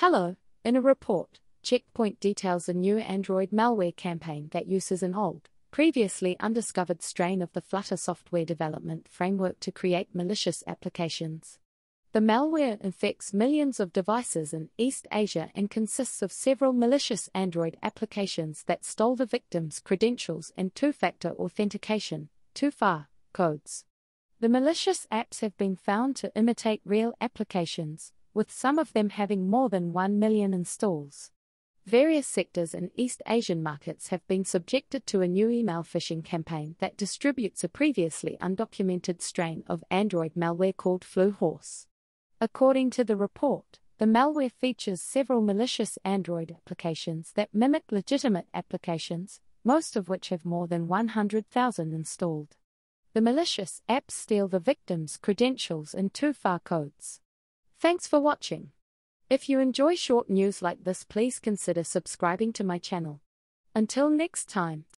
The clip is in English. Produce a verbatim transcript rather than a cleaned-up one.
Hello, in a report, Check Point details a new Android malware campaign that uses an old, previously undiscovered strain of the Flutter software development framework to create malicious applications. The malware infects millions of devices in East Asia and consists of several malicious Android applications that stole the victim's credentials and two-factor authentication (two F A) codes. The malicious apps have been found to imitate real applications, with some of them having more than one million installs. Various sectors in East Asian markets have been subjected to a new email phishing campaign that distributes a previously undocumented strain of Android malware called FluHorse. According to the report, the malware features several malicious Android applications that mimic legitimate applications, most of which have more than one hundred thousand installed. The malicious apps steal the victim's credentials and two F A codes. Thanks for watching. If you enjoy short news like this, please consider subscribing to my channel. Until next time.